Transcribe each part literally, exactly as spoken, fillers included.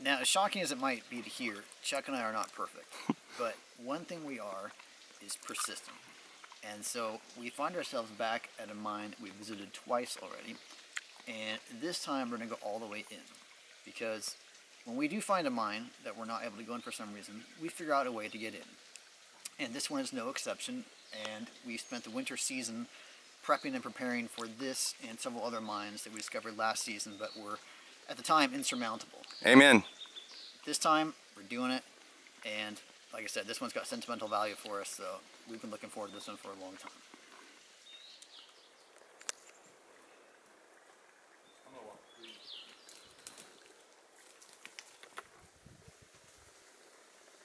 Now, as shocking as it might be to hear, Chuck and I are not perfect. But one thing we are is persistent. And so we find ourselves back at a mine we visited twice already. And this time we're going to go all the way in. Because when we do find a mine that we're not able to go in for some reason, we figure out a way to get in. And this one is no exception. And we spent the winter season prepping and preparing for this and several other mines that we discovered last season but were at the time insurmountable. Amen. This time we're doing it, and like I said, this one's got sentimental value for us, so we've been looking forward to this one for a long time.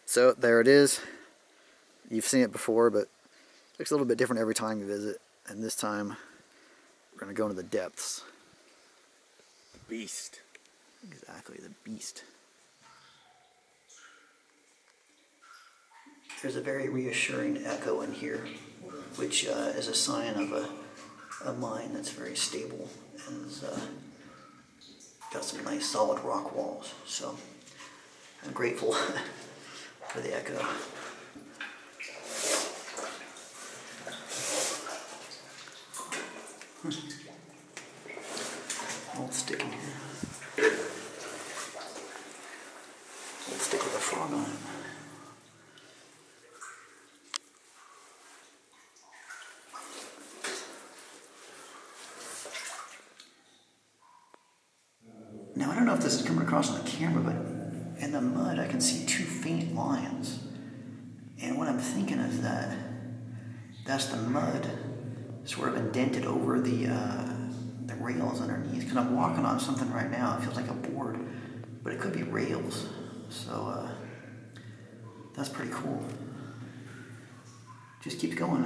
So there it is. You've seen it before, but it looks a little bit different every time you visit, and this time we're going to go into the depths. The beast. Exactly, the beast. There's a very reassuring echo in here, which uh, is a sign of a, a mine that's very stable and has uh, got some nice solid rock walls. So I'm grateful for the echo. Hmm. Old stick in here. Old stick with a frog on it. Now, I don't know if this is coming across on the camera, but in the mud I can see two faint lines. And what I'm thinking is that that's the mud sort of indented over the, uh, the rails underneath. Because I'm walking on something right now. It feels like a board, but it could be rails. So uh, that's pretty cool. Just keeps going.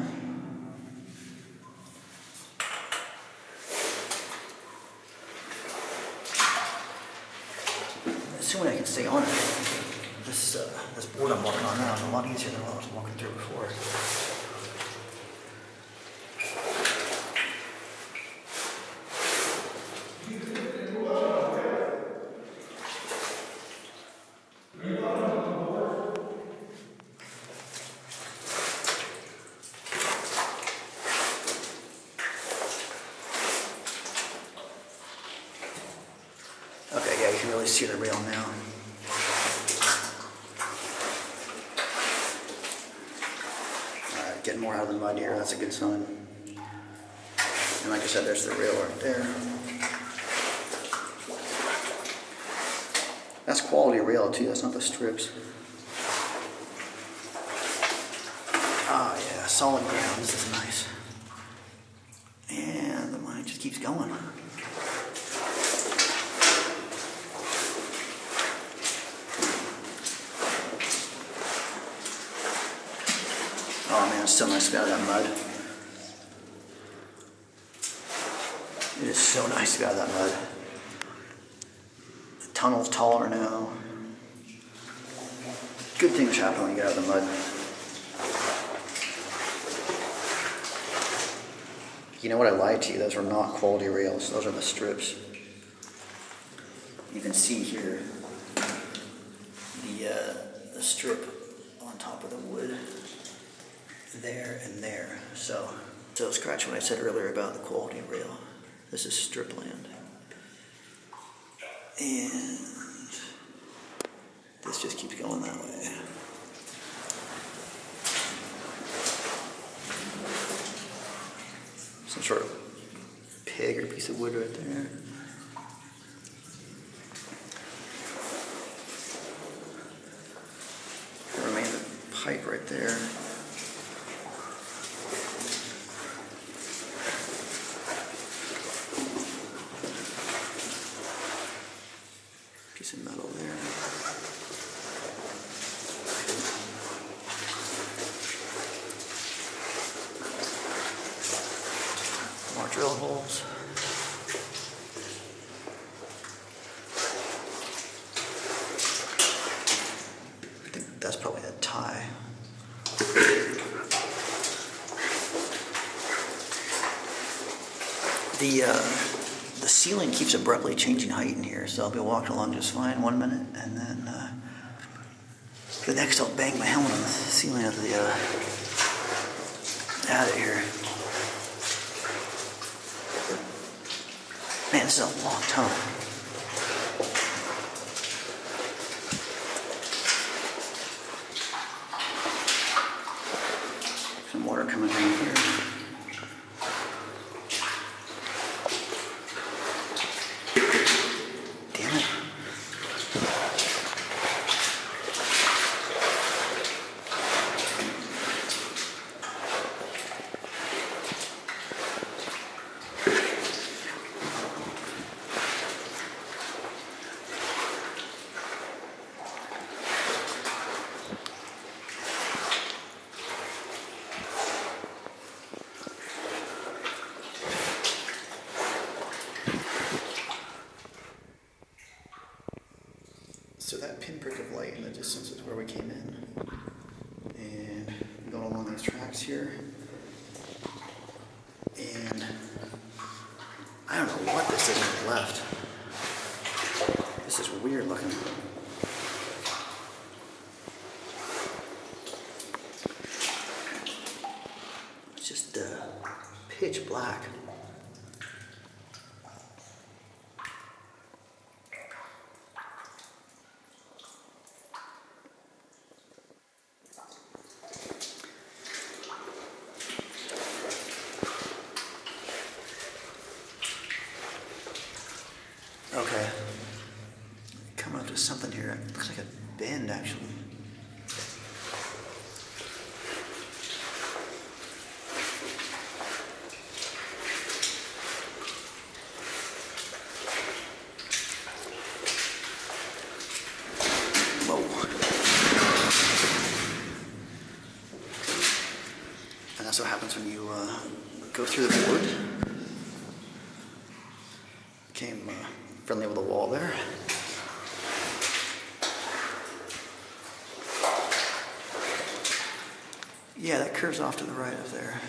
Assuming I can stay on it. This, uh, this board I'm walking on now is a lot easier than what I was walking through before. See the rail now. Alright, getting more out of the mud here, that's a good sign. And like I said, there's the rail right there. That's quality rail too, that's not the strips. Ah yeah, solid ground, this is nice. And the mine just keeps going. So nice to be out of that mud. It is so nice to be out of that mud. The tunnel's taller now. Good things happen when you get out of the mud. You know what, I lied to you. Those were not quality rails. Those are the strips. You can see here the, uh, the strip on top of the wood. There and there. So, so scratch what I said earlier about the quality rail. This is strip land. And this just keeps going that way. Some sort of peg or piece of wood right there. There remains a pipe right there. Drill holes. I think that's probably a tie. The, uh, the the ceiling keeps abruptly changing height in here, so I'll be walking along just fine one minute, and then uh, the next I'll bang my helmet on the ceiling of the, uh, out of here. Man, this is a long tunnel. Some water coming down here. Damn it. So that pinprick of light in the distance is where we came in. And I'm going along these tracks here. And I don't know what this is on the left. This is weird looking. It's just uh, pitch black. Okay, coming up to something here. It looks like a bend, actually. Whoa. And that's what happens when you uh, go through the wood. Came. Uh, Friendly with the wall there. Yeah, that curves off to the right up there.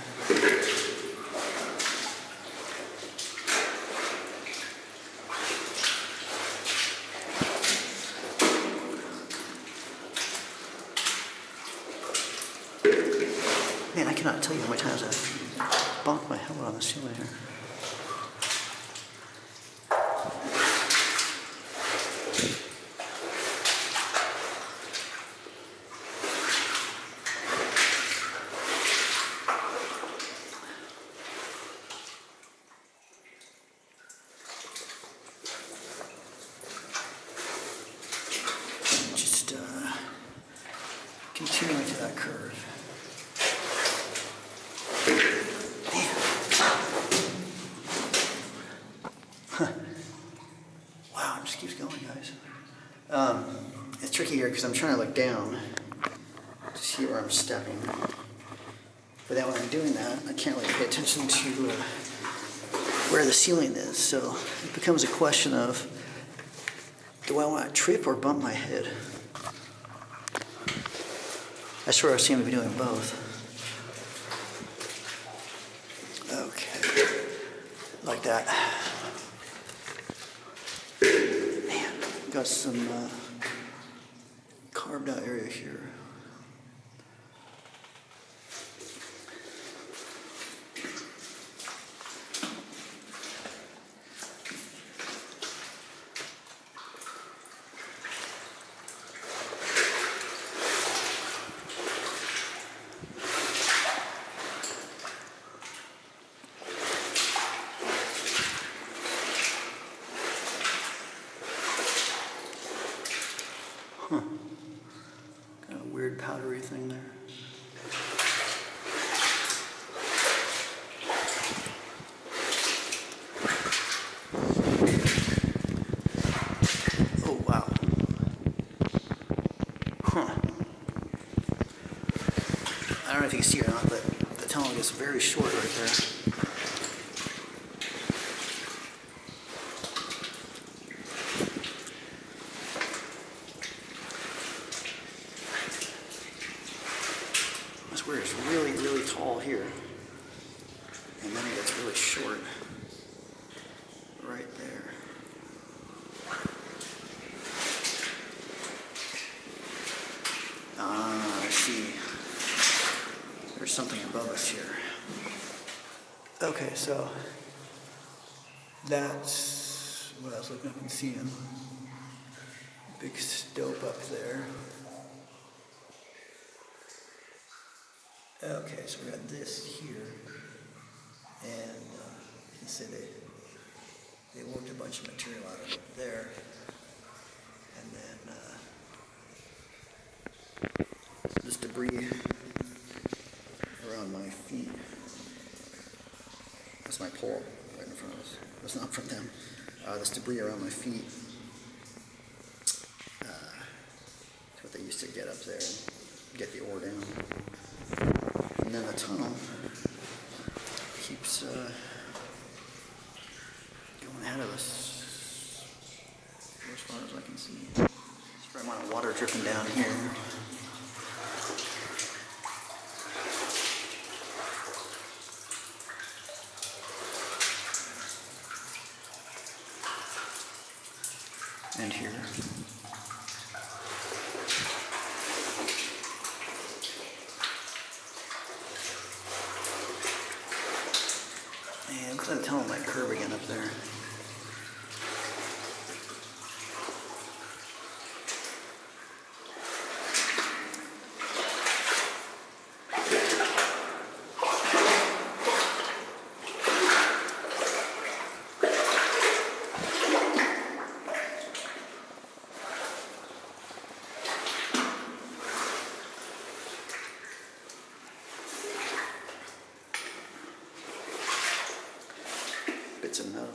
Man, I cannot tell you how many times I've bonked my helmet on the ceiling here. Continuing to that curve. Man. Huh. Wow, it just keeps going, guys. Um, it's tricky here because I'm trying to look down to see where I'm stepping. But then when I'm doing that, I can't really pay attention to uh, where the ceiling is. So it becomes a question of, do I want to trip or bump my head? I swear I seem to be doing both. Okay. Like that. Man, got some uh, carved out area here. Huh. Got a weird powdery thing there. Oh, wow. Huh. I don't know if you can see it or not, but the tunnel gets very short right there. Where it's really, really tall here, and then it gets really short right something above us here. Okay, so that's what I was looking up and seeing. Big stope up there. Okay, so we got this here, and uh, you can see they, they worked a bunch of material out of it there, and then uh, this debris around my feet. That's my pole right in front of us. That's not from them. Uh, this debris around my feet. Uh, that's what they used to get up there and get the ore down. And then the tunnel keeps uh, going ahead of us, as far as I can see. There's a fair amount of water dripping down here. And here. I'm gonna tell him that curve again up there. Bits of metal.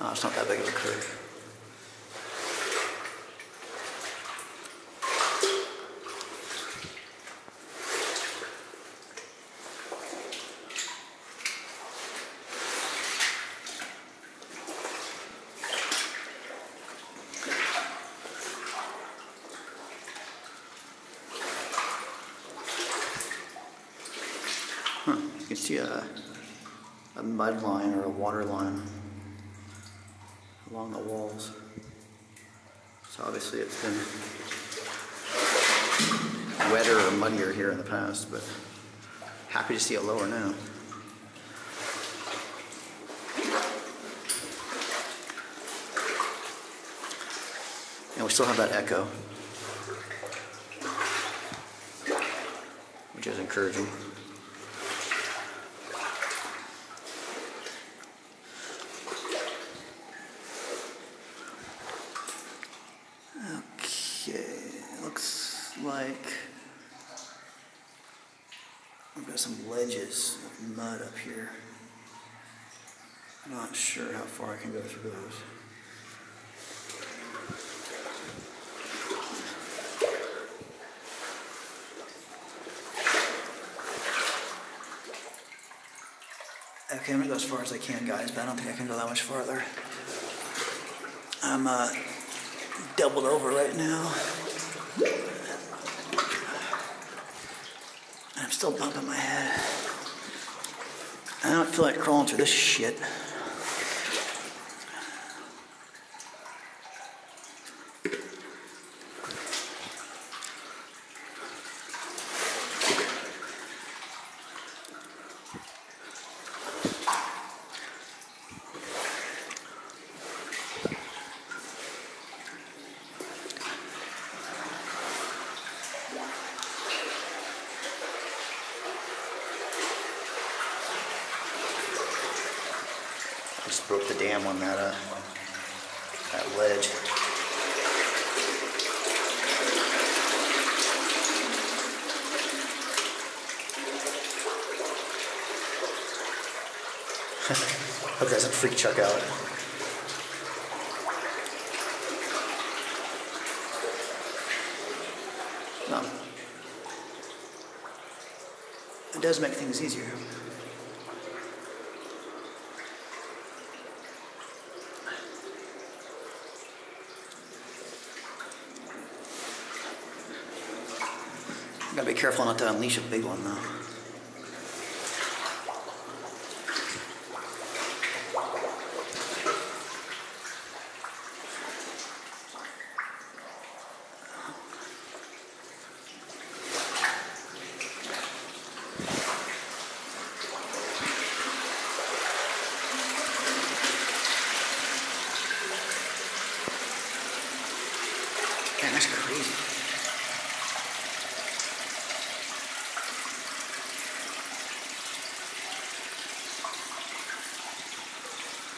Oh, it's not that big of a curve. Huh, you can see a, a mud line or a water line along the walls. So obviously it's been wetter or muddier here in the past, but happy to see it lower now. And we still have that echo, which is encouraging. Like we've got some ledges of mud up here. I'm not sure how far I can go through those. Okay, I'm gonna go as far as I can, guys, but I don't think I can go that much farther. I'm uh, doubled over right now. I'm still bumping my head. I don't feel like crawling through this shit. Just broke the dam on that, uh, that ledge. Hope that doesn't freak Chuck out. No. It does make things easier. Gotta be careful not to unleash a big one, though.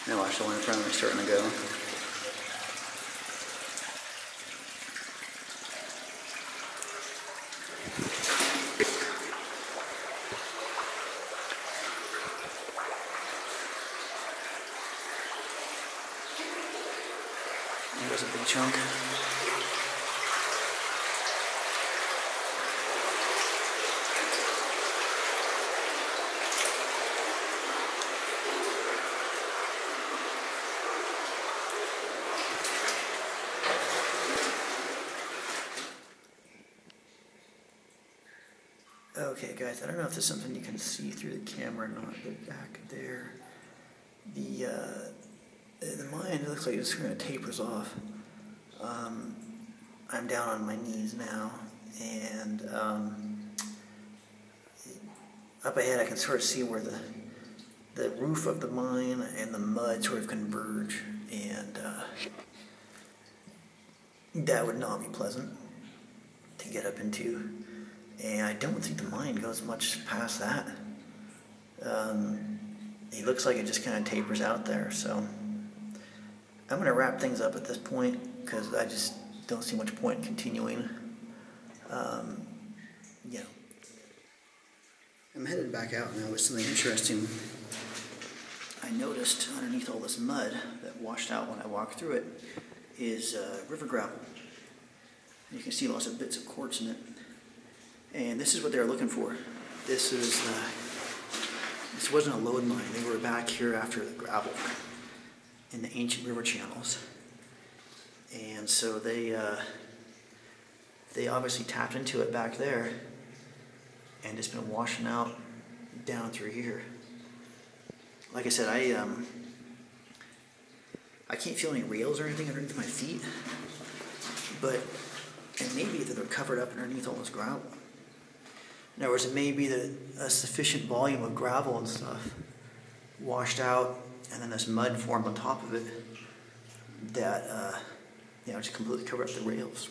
Now watch, the one in front of me starting to go. There goes a big chunk. Okay guys, I don't know if there's something you can see through the camera or not, but back there, the uh, the mine looks like it's kind of tapers off. Um, I'm down on my knees now, and um, up ahead I can sort of see where the, the roof of the mine and the mud sort of converge, and uh, that would not be pleasant to get up into. And I don't think the mine goes much past that. Um, it looks like it just kind of tapers out there, so I'm going to wrap things up at this point because I just don't see much point in continuing. Um, yeah. I'm headed back out now with something interesting. I noticed underneath all this mud that washed out when I walked through it is uh, river gravel. You can see lots of bits of quartz in it. And this is what they were looking for. This is uh, this wasn't a lode mine. They were back here after the gravel in the ancient river channels, and so they uh, they obviously tapped into it back there, and it's been washing out down through here. Like I said, I um, I can't feel any rails or anything underneath my feet, but and maybe that they're covered up underneath all this gravel. In other words, it may be that a sufficient volume of gravel and stuff washed out, and then this mud formed on top of it that uh, you know, just completely covered up the rails.